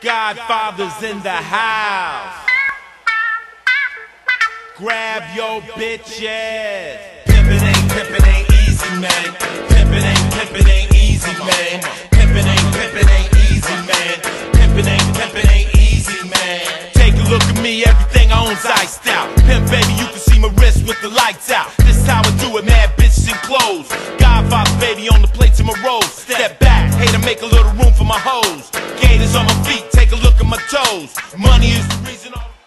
Godfather's in the house. Grab your bitches. Pimpin' ain't easy, man. Pimpin' ain't easy, man. Pimpin' ain't easy, man. Pimpin' ain't easy, man. Take a look at me, everything I own's iced out. Pimp baby, you can see my wrist with the lights out. This how I do it, mad bitches and clothes. Godfather baby on the plates of my rolls. Step back, hate to make a little room for my hoes. Gators on my feet, take a look at my toes. Money is the reason all.